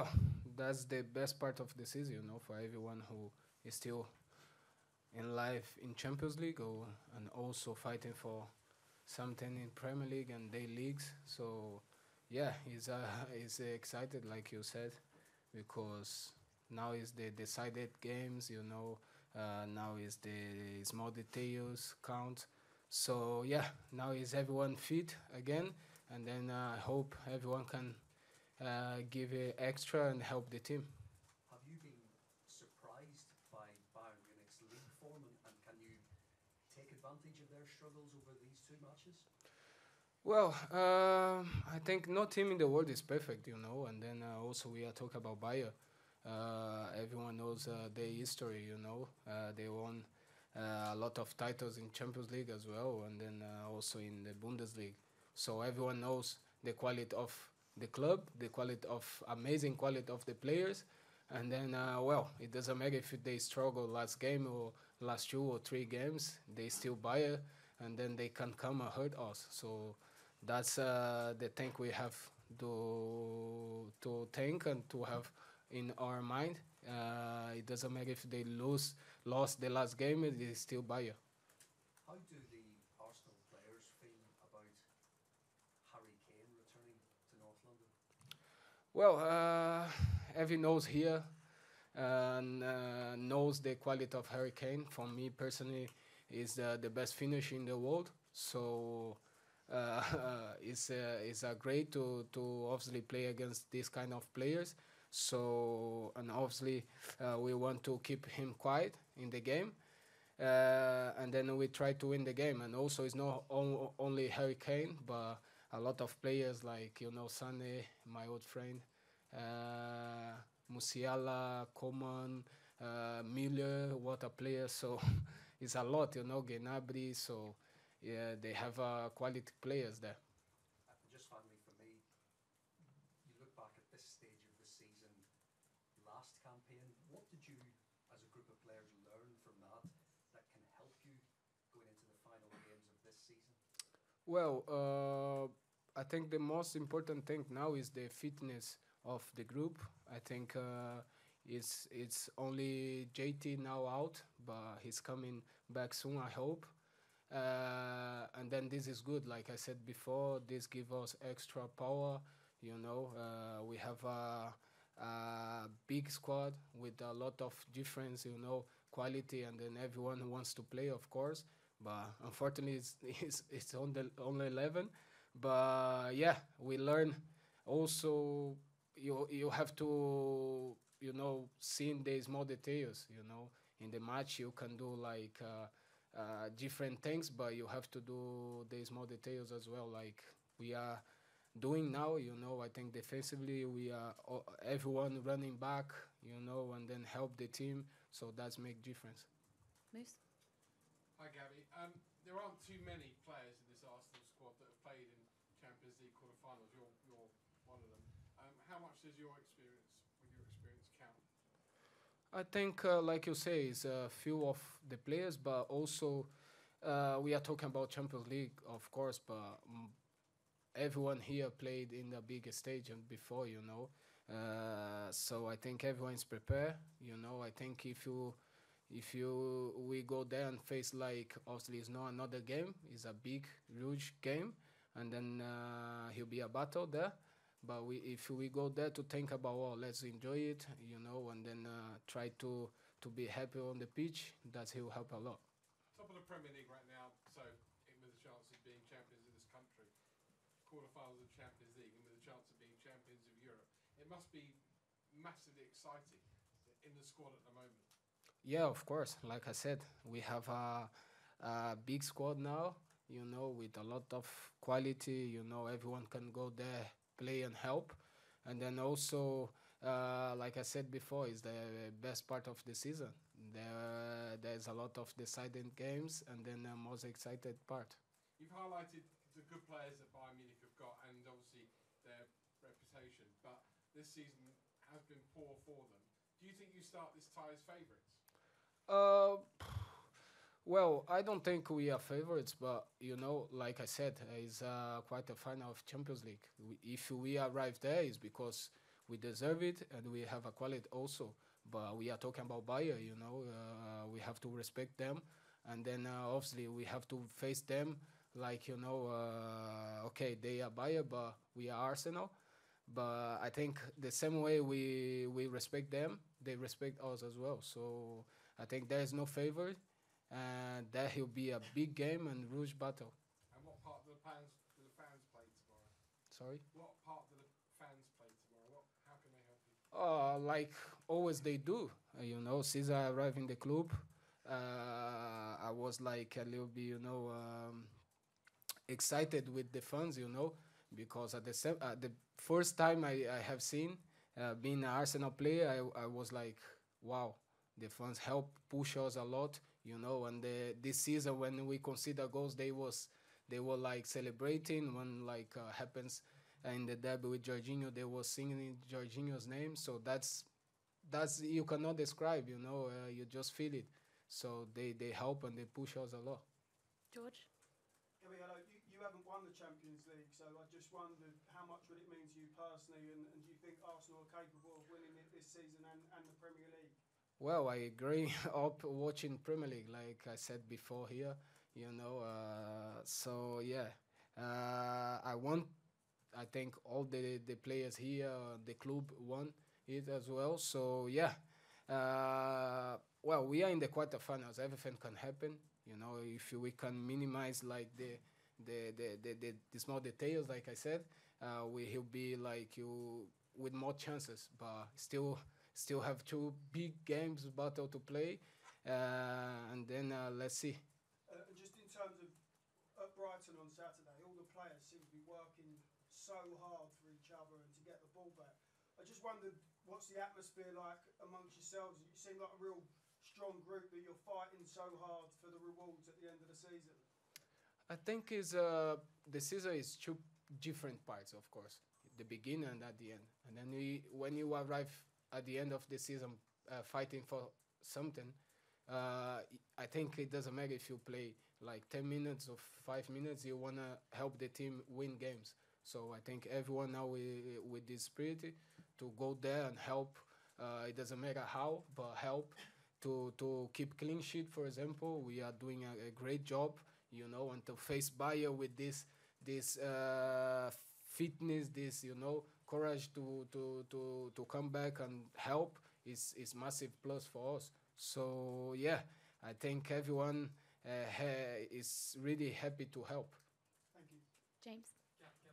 Well, that's the best part of the season, you know, for everyone who is still in life in Champions League or, and also fighting for something in Premier League and day leagues. So, yeah, he's excited, like you said, because now is the decided games, you know, now is the small details count. So, yeah, now is everyone fit again, and then I hope everyone can give it extra and help the team. Have you been surprised by Bayern Munich's league form, and can you take advantage of their struggles over these two matches? Well, I think no team in the world is perfect, you know, and then also we are talking about Bayern. Everyone knows their history, you know. They won a lot of titles in Champions League as well, and then also in the Bundesliga. So everyone knows the quality of the club, the quality of amazing quality of the players, and then well, it doesn't matter if they struggle last game or last 2 or 3 games, they still Bayern, and then they can come and hurt us. So that's the thing we have to think and to have in our mind. It doesn't matter if they lost the last game, it is still Bayern. How do the Arsenal players feel about Harry Kane returning to North London? Well, everyone knows here and knows the quality of Harry Kane. For me personally, is the best finisher in the world. So it's great to obviously play against these kind of players. So, and obviously we want to keep him quiet in the game, and then we try to win the game. And also it's not only Harry Kane, but a lot of players like, you know, Sane, my old friend, Musiala, Coman, Miller, what a player. So it's a lot, you know, Gnabry. So yeah, they have quality players there. Just finally for me, you look back at this stage of the season, last campaign, what did you as a group of players learn from that can help you going into the final games of this season? Well, I think the most important thing now is the fitness of the group. I think it's only JT now out, but he's coming back soon, I hope. And then this is good. Like I said before, this gives us extra power. You know, we have a big squad with a lot of difference, you know, quality, and then everyone wants to play, of course. But unfortunately, it's on the only 11. But yeah, we learn. Also, you have to, you know, seeing the small details. You know, in the match you can do like different things, but you have to do the small details as well, like we are doing now. You know, I think defensively we are everyone running back, you know, and then help the team. So that's make difference. Moose. Hi Gabby. There aren't too many players in this Arsenal squad that have played in Champions League quarterfinals. You're one of them. How much does your experience, with your experience, count? I think, like you say, it's a few of the players, but also we are talking about Champions League, of course, but everyone here played in the bigger stage and before, you know. So I think everyone is prepared, you know. I think if we go there and face, like, obviously it's not another game, it's a big, huge game, and then he'll be a battle there. But if we go there to think about, well, let's enjoy it, you know, and then try to be happy on the pitch, that will help a lot. Top of the Premier League right now, so with the chance of being champions of this country, quarterfinals of Champions League, and with the chance of being champions of Europe, it must be massively exciting in the squad at the moment. Yeah, of course. Like I said, we have a big squad now, you know, with a lot of quality, you know, everyone can go there, play and help. And then also, like I said before, it's the best part of the season. There's a lot of deciding games, and then the most excited part. You've highlighted the good players that Bayern Munich have got, and obviously their reputation, but this season has been poor for them. Do you think you start this tie as favourites? Well, I don't think we are favorites, but, you know, like I said, it's quite a final of Champions League. If we arrive there, it's because We deserve it, and we have a quality also. But we are talking about Bayern, you know. We have to respect them. And then, obviously, we have to face them like, you know, okay, they are Bayern, but we are Arsenal. But I think the same way we respect them, they respect us as well. So I think there is no favourite, and that will be a big game and huge battle. And what part do the fans play tomorrow? Sorry? What part do the fans play tomorrow? How can they help you? Like always they do. You know, since I arrived in the club, I was like a little bit, you know, excited with the fans, you know, because at the first time I have seen being an Arsenal player, I was like, wow, the fans help push us a lot, you know. And this season when we consider goals, they were like celebrating when like happens in the derby with Jorginho, they were singing Jorginho's name. So that's you cannot describe, you know. You just feel it. So they help and they push us a lot. George? Gabriel, you haven't won the Champions League, so I just wondered how much would it mean to you personally, and do you think Arsenal are capable of winning it this season and the Premier League? Well, I grew up watching Premier League, like I said before here, you know. So yeah, I think all the players here, the club won it as well. So yeah, well, we are in the quarterfinals. Everything can happen, you know. If we can minimize like the small details, like I said, we'll be like you with more chances, but still have two big games battle to play, and then let's see. Just in terms of at Brighton on Saturday, all the players seem to be working so hard for each other and to get the ball back. I just wondered, what's the atmosphere like amongst yourselves? You seem like a real strong group that you're fighting so hard for the rewards at the end of the season. I think the season is two different parts, of course, the beginning and at the end. And then when you arrive at the end of the season fighting for something, I think it doesn't matter if you play like 10 minutes or 5 minutes, you want to help the team win games. So I think everyone now with this spirit to go there and help. It doesn't matter how, but help to keep clean sheet, for example. We are doing a great job, you know, and to face Bayern with this fitness, this, you know, courage to come back and help is massive plus for us. So yeah, I think everyone is really happy to help. Thank you, James. Gabby,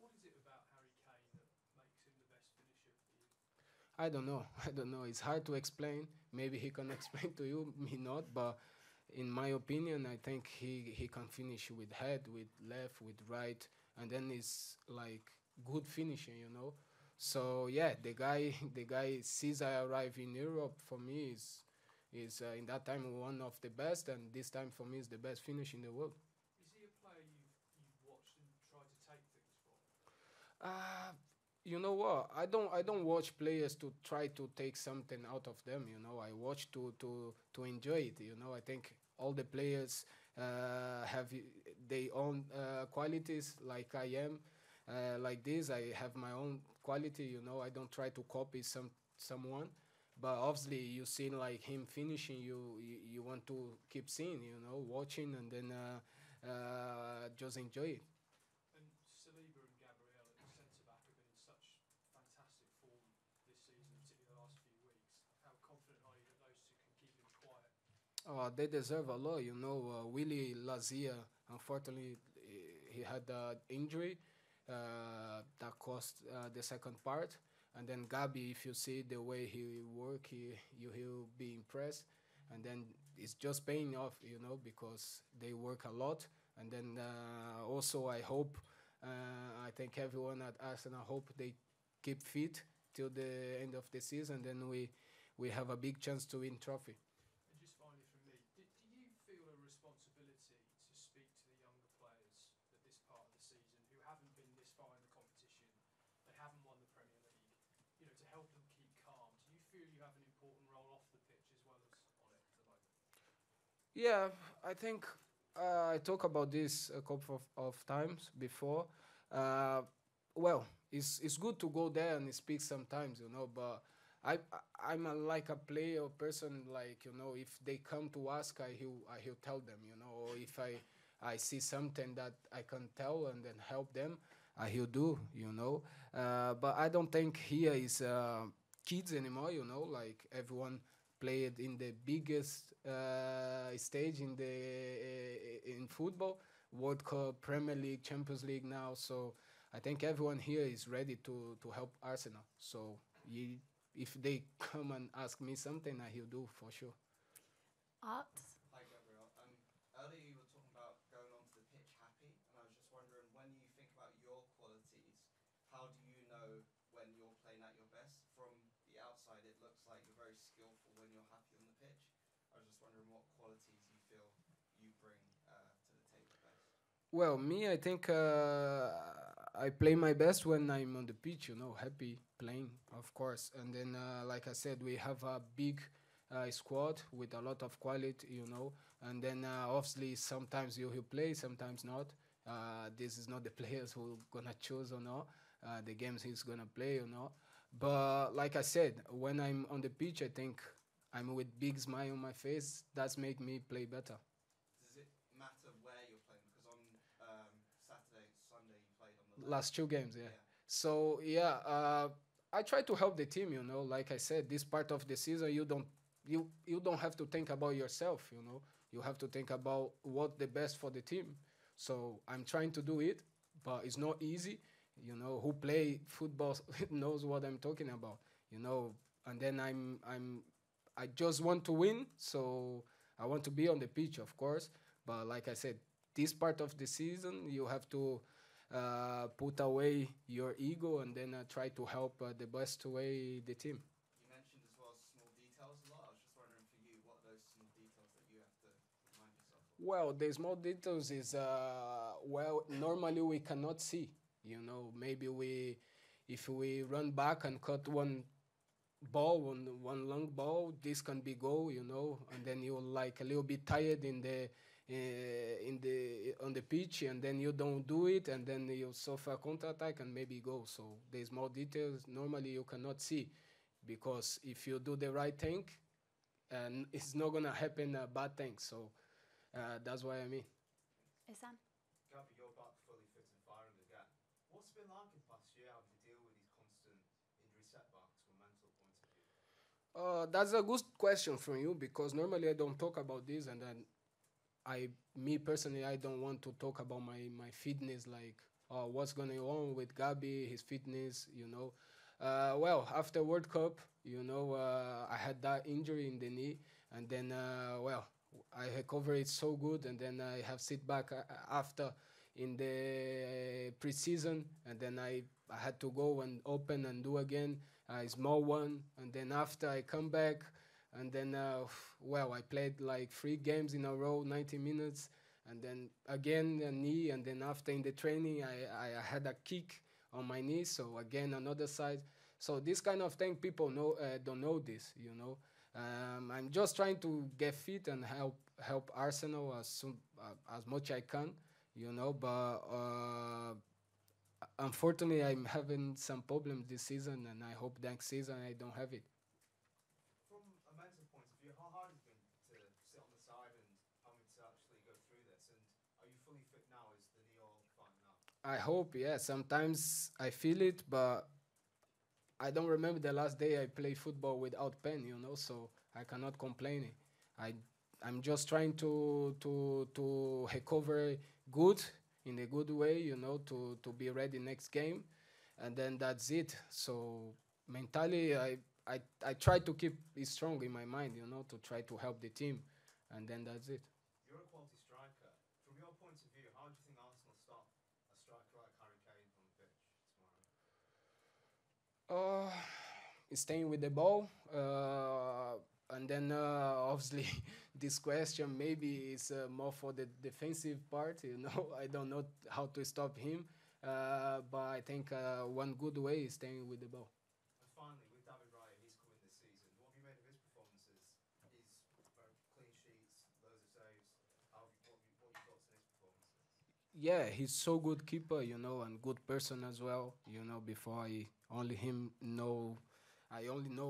what is it about Harry Kane that makes him the best finisher for you? I don't know. It's hard to explain. Maybe he can explain to you, me not. But in my opinion, I think he can finish with head, with left, with right, and then it's like good finishing, you know. So yeah, the guy since I arrived in Europe, for me is in that time one of the best, and this time for me is the best finish in the world. Is he a player you've watched and tried to take things from? You know what? I don't watch players to try to take something out of them. You know, I watch to enjoy it. You know, I think all the players have their own qualities, like I am. Like this, I have my own quality, you know. I don't try to copy someone, but obviously you see like him finishing, you want to keep seeing, you know, watching, and then just enjoy it. And Saliba and Gabriel at the centre-back have been in such fantastic form this season, particularly the last few weeks. How confident are you that those two can keep him quiet? They deserve a lot, you know. Willy Lazia, unfortunately, he had an injury. That cost the second part, and then Gabi, if you see the way he work, he'll be impressed, and then it's just paying off, you know, because they work a lot, and then also I hope, I think everyone at Arsenal hope they keep fit till the end of the season, then we have a big chance to win trophy. And just finally from me, do you feel a responsibility to speak to the younger players at this part of the season who haven't been this far in the competition, they haven't won the Premier League, you know, to help them keep calm? Do you feel you have an important role off the pitch as well as on it at the moment? Yeah, I think I talked about this a couple of times before. Well, it's good to go there and speak sometimes, you know, but I'm like a player or person, like, you know, if they come to ask, he'll tell them, you know, or if I see something that I can tell and then help them, he'll do, you know. But I don't think here is kids anymore, you know, like everyone played in the biggest stage in the in football, World Cup, Premier League, Champions League now. So I think everyone here is ready to help Arsenal. So if they come and ask me something, he'll do for sure. Art? Hi, Gabriel. Earlier you were talking about going onto the pitch happy, and I was just wondering, when you think about your qualities, how do you know when you're playing at your best? From the outside, it looks like you're very skillful when you're happy on the pitch. I was just wondering what qualities you feel you bring to the table best. Well, me, I think I play my best when I'm on the pitch, you know, happy playing, of course. And then, like I said, we have a big squad with a lot of quality, you know. And then, obviously, sometimes you will play, sometimes not. This is not the players who are going to choose or not, the games he's going to play or not. But like I said, when I'm on the pitch, I think I'm with big smile on my face. That's make me play better. Does it matter where you're playing? Because on Saturday, Sunday, you played on the last two games, yeah. So, yeah, I try to help the team, you know. Like I said, this part of the season, you don't have to think about yourself, you know. You have to think about what's the best for the team. So I'm trying to do it, but it's not easy. You know, who play football knows what I'm talking about, you know. And then I just want to win, so I want to be on the pitch, of course. But like I said, this part of the season, you have to put away your ego and then try to help the best way the team. You mentioned as well small details a lot. I was just wondering for you, what are those small details that you have to remind yourself of? Well, the small details is, well, normally we cannot see. You know, maybe if we run back and cut one ball, one long ball, this can be goal, you know. And then you're like a little bit tired on the pitch, and then you don't do it, and then you suffer counter-attack and maybe goal. So there's more details normally you cannot see, because if you do the right thing, and it's not gonna happen a bad thing. So that's what I mean. Ehsan? Gabby, you're back fully fit and firing again. What's it been like in the past year? How do you deal with these constant injury setbacks from a mental point of view? That's a good question from you, because normally I don't talk about this, and then me personally, I don't want to talk about my fitness, like what's going on with Gabi, his fitness, you know. Well, after World Cup, you know, I had that injury in the knee, and then, well, I recovered so good, and then I have sit back after in the preseason, and then I had to go and open and do again a small one, and then after I come back. And then, well, I played like 3 games in a row, 90 minutes, and then again a knee, and then after in the training, I had a kick on my knee, so again another side. So this kind of thing, people don't know this, you know. I'm just trying to get fit and help Arsenal as much I can, you know. But unfortunately, I'm having some problems this season, and I hope next season I don't have it. Mental point of view, how hard has it been to sit on the side and to actually go through this? And are you fully fit now? Is the knee all fine now? I hope, yeah. Sometimes I feel it, but I don't remember the last day I played football without pain, you know, so I cannot complain. I'm just trying to recover good, in a good way, you know, to be ready next game. And then that's it. So mentally, I try to keep it strong in my mind, you know, to try to help the team, and then that's it. You're a quality striker. From your point of view, how do you think Arsenal stop a striker like Harry Kane on the pitch tomorrow? Staying with the ball, and then obviously this question maybe is more for the defensive part, you know. I don't know how to stop him, but I think one good way is staying with the ball. And finally, with David Ryan, season. What have you made of his performances? His clean sheets, loads of saves. What have you thought of his performances? yeah, he's so good keeper, you know, and good person as well. You know, before I only know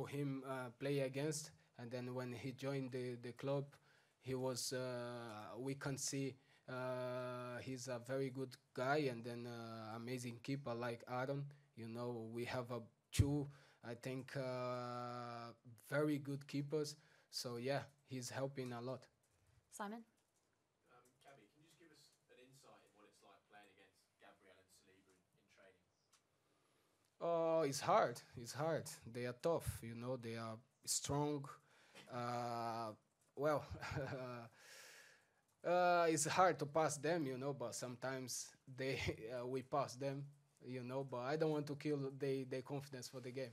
him play against, and then when he joined the club, he was we can see he's a very good guy, and then amazing keeper like Aaron. You know, we have a two, I think, very good keepers. So yeah, he's helping a lot. Simon? Gabby, can you just give us an insight in what it's like playing against Gabriel and Saliba in training? Oh, it's hard. It's hard. They are tough, you know. They are strong. Well, it's hard to pass them, you know, but sometimes they we pass them, you know, but I don't want to kill their confidence for the game.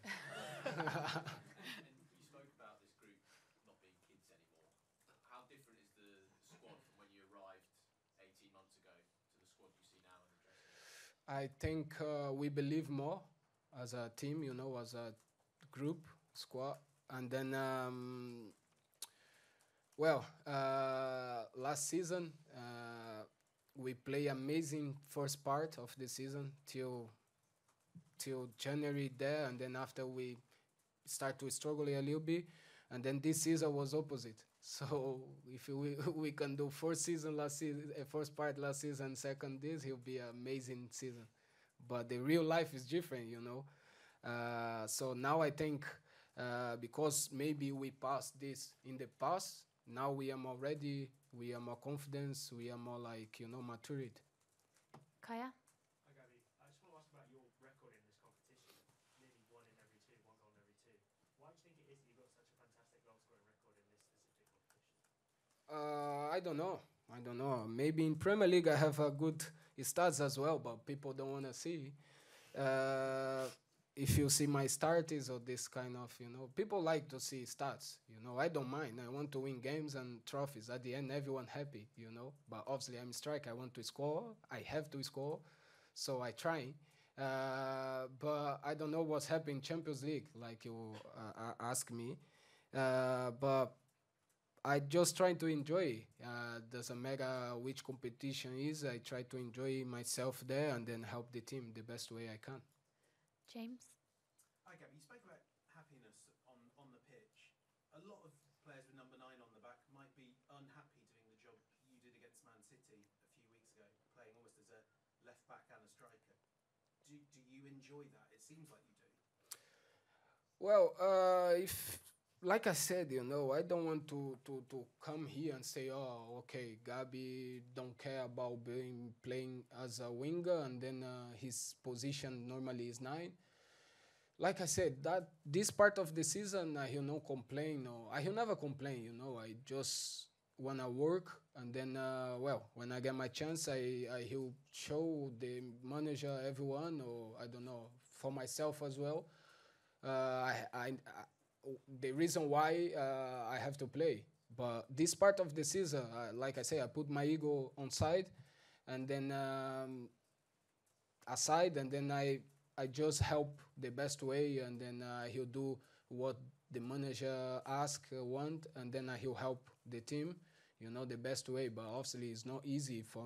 I think we believe more as a team, you know, as a group, squad. And then, last season, we play amazing first part of the season till January there. And then after we start to struggle a little bit. And then this season was opposite. So if we can do first part last season, second this, it'll be an amazing season. But the real life is different, you know. So now I think because maybe we passed this in the past, now we are more confident, we are more like, you know, matured. Kaya? Hi, Gabby. I just want to ask about your record in this competition. Nearly one goal in every two. Why do you think it is that you've got such a fantastic goal scoring record in this specific competition? I don't know. Maybe in Premier League I have a good stats as well, but people don't want to see. If you see my starters or this kind of, you know, people like to see stats. You know, I don't mind. I want to win games and trophies. At the end, everyone happy, you know. But obviously I'm striker. I want to score. I have to score. So I try. But I don't know what's happening in Champions League, like you ask me. But I just try to enjoy. Doesn't matter which competition is. I try to enjoy myself there and then help the team the best way I can. James? Hi, Gabby. You spoke about happiness on the pitch. A lot of players with number 9 on the back might be unhappy doing the job you did against Man City a few weeks ago, playing almost as a left back and a striker. Do you enjoy that? It seems like you do. Well, if... Like I said, you know, I don't want to come here and say, oh, okay, Gabby don't care about playing as a winger, and then his position normally is 9. Like I said, that this part of the season, I will not complain. Or I will never complain, you know. I just want to work, and then, when I get my chance, I will show the manager, everyone, or I don't know, for myself as well. The reason why I have to play. But this part of the season, like I say, I put my ego on side and then aside, and then I just help the best way, and then he'll do what the manager asks, want, and then he'll help the team, you know, the best way. But obviously it's not easy for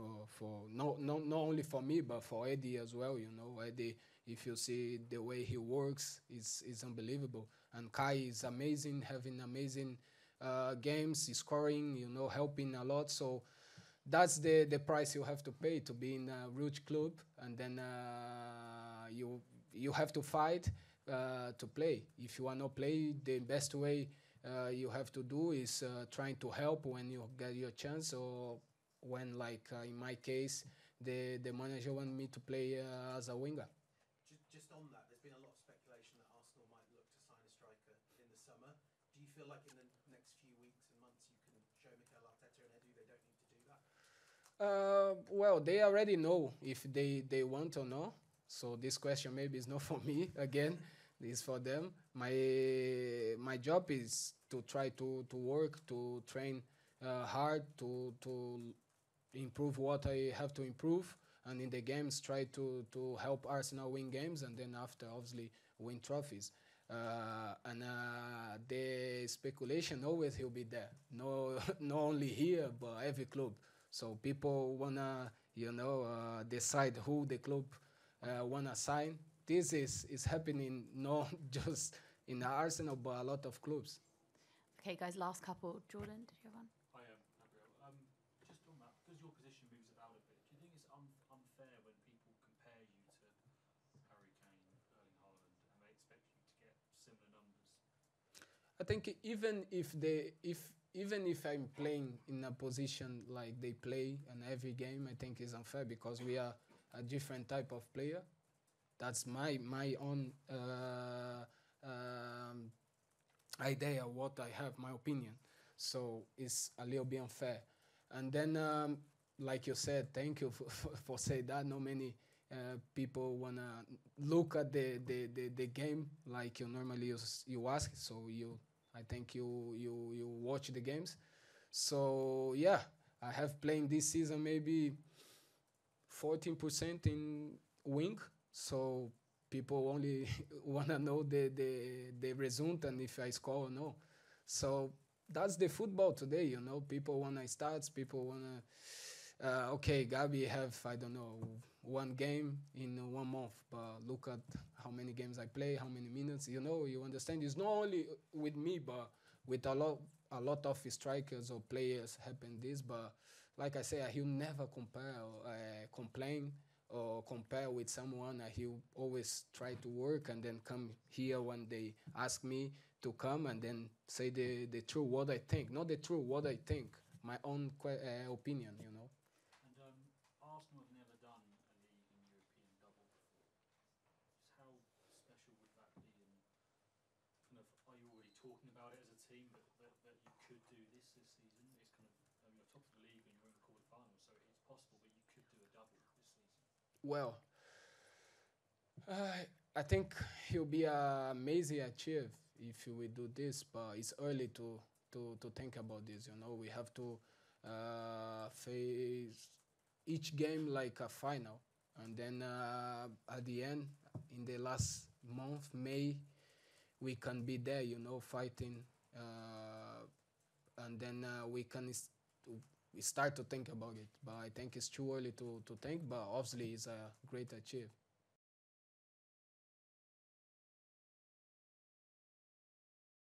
not only for me, but for Eddie as well, you know. Eddie, if you see the way he works, is unbelievable. And Kai is amazing, having amazing games, he's scoring, you know, helping a lot. So that's the price you have to pay to be in a rich club, and then you have to fight to play. If you want to play, the best way you have to do is trying to help when you get your chance, or when, like in my case, the manager want me to play as a winger. Just on that, there's been a lot of speculation that Arsenal might look to sign a striker in the summer. Do you feel like in the next few weeks and months you can show Mikel Arteta and Eddie they don't need to do that? Well, they already know if they want or not. So this question maybe is not for me again. It's for them. My job is to try to work, to train hard, to improve what I have to improve. And in the games, try to help Arsenal win games, and then after, obviously, win trophies. The speculation always will be there. Not only here, but every club. So people wanna you know, decide who the club want to sign. This is happening not just in Arsenal, but a lot of clubs. Okay, guys, last couple. Jordan, did you have one? I am, Gabriel. Just on that, because your position moves about a bit, do you think it's unfair when people compare you to Harry Kane, Erling Haaland, and they expect you to get similar numbers? I think even if they, even if I'm playing in a position like they play in every game, I think it's unfair because we are a different type of player. That's my own idea, what I have, my opinion. So it's a little bit unfair. And then, like you said, thank you for saying that. Not many people wanna look at the game like you normally you ask. So I think you watch the games. So yeah, I have played this season maybe 14% in wing. So people only wanna know the result and if I score or no. So that's the football today, you know. People wanna start. People wanna okay, Gabi have, I don't know, one game in 1 month, but look at how many games I play, how many minutes, you know, you understand. It's not only with me, but with a lot of strikers or players happen this, but like I say, he'll never compare or complain or compare with someone. He'll always try to work and then come here when they ask me to come and then say the true what I think, not the true what I think, my own opinion, you know. And Arsenal have never done a league and European double before. Just how special would that be? And kind of, are you already talking about it as a team that you could do this season? It's kind of, I mean, you're top of the league and you're in the quarterfinal, so it's possible that you could do a double this season. Well, I think it'll be an amazing achievement if we do this, but it's early to think about this, you know. We have to face each game like a final, and then at the end, in the last month, May, we can be there, you know, fighting, and then we can start to think about it. But I think it's too early to think, but obviously it's a great achievement.